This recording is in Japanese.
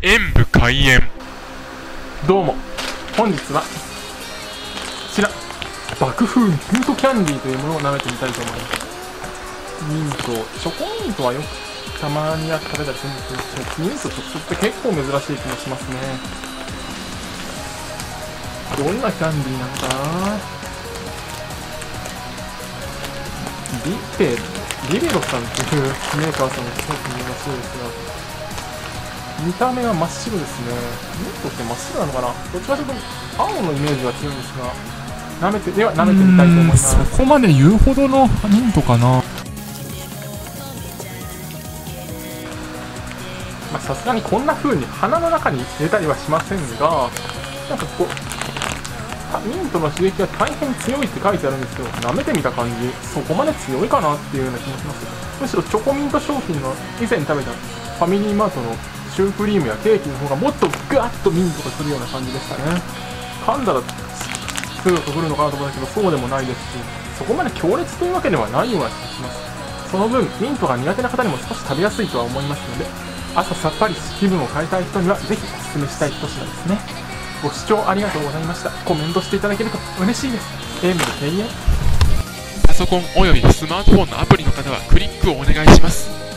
演武開演。どうも、本日はこちら爆風ミントキャンディーというものを舐めてみたいと思います。ミント、チョコミントはよくたまに食べたりするんですけど、ミント直接って結構珍しい気もしますね。どんなキャンディーなのかな。リベロさんというメーカーさんがすごく珍しいですが、見た目は真っ白ですね。ミントって真っ白なのかな。どっちかというと青のイメージが強いんですが、舐めてみたいと思います。そこまで言うほどのミントかな。さすがにこんな風に鼻の中に入れたりはしませんが、なんかこうミントの刺激が大変強いって書いてあるんですけど、舐めてみた感じ、そこまで強いかなっていうような気もします。むしろチョコミント商品の以前食べたファミリーマートのシュークリームやケーキの方がもっとガッとミントがするような感じでしたね。噛んだらすぐとくるのかなと思うんだけど、そうでもないですし、そこまで強烈というわけではないような気がします。その分ミントが苦手な方にも少し食べやすいとは思いますので、朝さっぱり気分を変えたい人にはぜひおすすめしたい一品ですね。ご視聴ありがとうございました。コメントしていただけると嬉しいです。演武開演。パソコンおよびスマートフォンのアプリの方はクリックをお願いします。